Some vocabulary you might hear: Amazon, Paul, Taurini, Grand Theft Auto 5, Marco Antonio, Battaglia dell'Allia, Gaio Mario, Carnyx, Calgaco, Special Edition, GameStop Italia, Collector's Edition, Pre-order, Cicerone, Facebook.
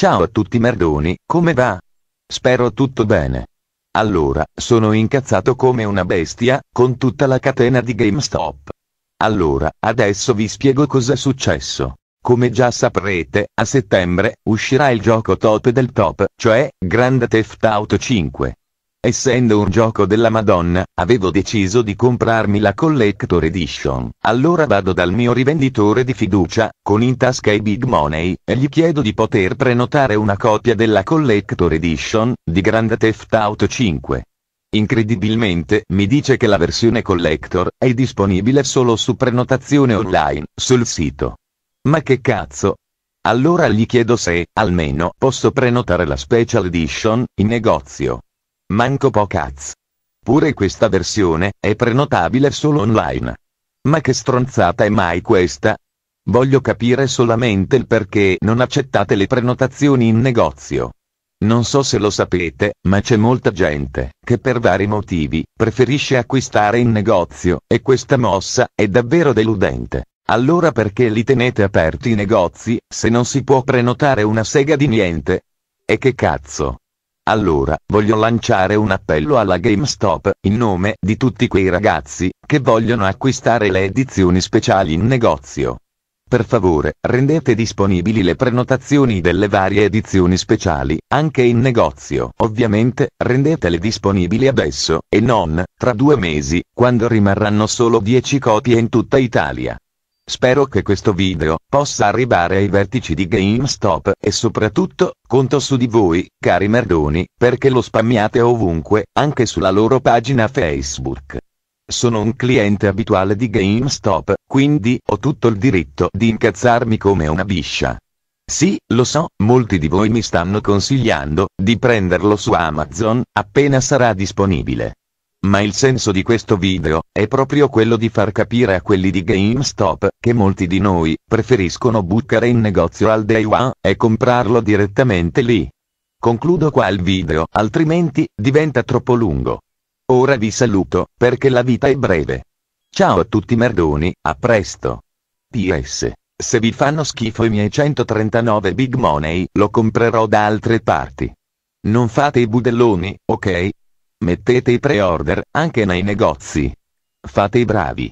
Ciao a tutti merdoni, come va? Spero tutto bene. Allora, sono incazzato come una bestia, con tutta la catena di GameStop. Allora, adesso vi spiego cosa è successo. Come già saprete, a settembre, uscirà il gioco top del top, cioè, Grand Theft Auto 5. Essendo un gioco della Madonna, avevo deciso di comprarmi la Collector Edition. Allora vado dal mio rivenditore di fiducia, con in tasca i big money, e gli chiedo di poter prenotare una copia della Collector Edition, di Grand Theft Auto 5. Incredibilmente, mi dice che la versione Collector è disponibile solo su prenotazione online, sul sito. Ma che cazzo? Allora gli chiedo se, almeno, posso prenotare la Special Edition, in negozio. Manco po' cazzo. Pure questa versione è prenotabile solo online. Ma che stronzata è mai questa? Voglio capire solamente il perché non accettate le prenotazioni in negozio. Non so se lo sapete, ma c'è molta gente che per vari motivi preferisce acquistare in negozio, e questa mossa è davvero deludente. Allora perché li tenete aperti i negozi, se non si può prenotare una sega di niente? E che cazzo? Allora, voglio lanciare un appello alla GameStop, in nome di tutti quei ragazzi che vogliono acquistare le edizioni speciali in negozio. Per favore, rendete disponibili le prenotazioni delle varie edizioni speciali, anche in negozio. Ovviamente, rendetele disponibili adesso, e non tra 2 mesi, quando rimarranno solo 10 copie in tutta Italia. Spero che questo video possa arrivare ai vertici di GameStop, e soprattutto, conto su di voi, cari merdoni, perché lo spammiate ovunque, anche sulla loro pagina Facebook. Sono un cliente abituale di GameStop, quindi ho tutto il diritto di incazzarmi come una biscia. Sì, lo so, molti di voi mi stanno consigliando di prenderlo su Amazon, appena sarà disponibile. Ma il senso di questo video è proprio quello di far capire a quelli di GameStop che molti di noi preferiscono buttare in negozio al day one e comprarlo direttamente lì. Concludo qua il video, altrimenti diventa troppo lungo. Ora vi saluto, perché la vita è breve. Ciao a tutti merdoni, a presto. PS. Se vi fanno schifo i miei 139 big money, lo comprerò da altre parti. Non fate i budelloni, ok? Mettete i pre-order, anche nei negozi. Fate i bravi.